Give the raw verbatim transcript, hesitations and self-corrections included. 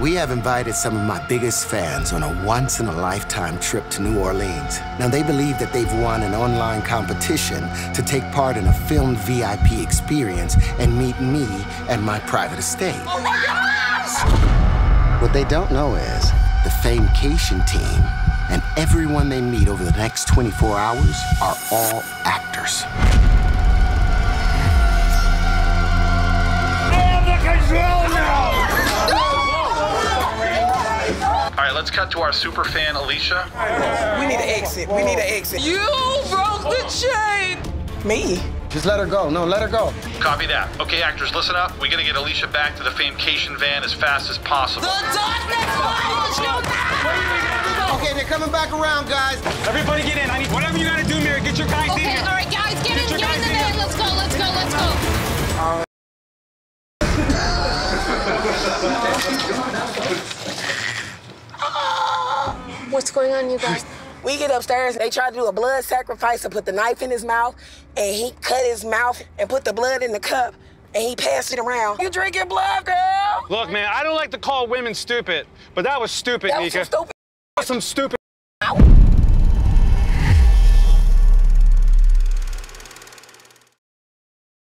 We have invited some of my biggest fans on a once-in-a-lifetime trip to New Orleans. Now, they believe that they've won an online competition to take part in a filmed V I P experience and meet me at my private estate. Oh my gosh! What they don't know is the Famecation team and everyone they meet over the next twenty-four hours are all actors. Let's cut to our super fan, Alicia. We need an exit. We need an exit. You broke the chain! Me? Just let her go. No, let her go. Copy that. Okay, actors, listen up. We're gonna get Alicia back to the Famecation van as fast as possible. The darkness follows you now! Okay, they're coming back around, guys. Everybody get in. I need whatever you gotta do, Mira. Get your guys okay, in here. Okay, all right, guys, get, get in. Get in the van. Let's go, let's go, let's go. All right. What's going on, you guys? We get upstairs, and they try to do a blood sacrifice and put the knife in his mouth, and he cut his mouth and put the blood in the cup, and he passed it around. You drink your blood, girl! Look, man, I don't like to call women stupid, but that was stupid, Nika. That was some stupid. Some stupid.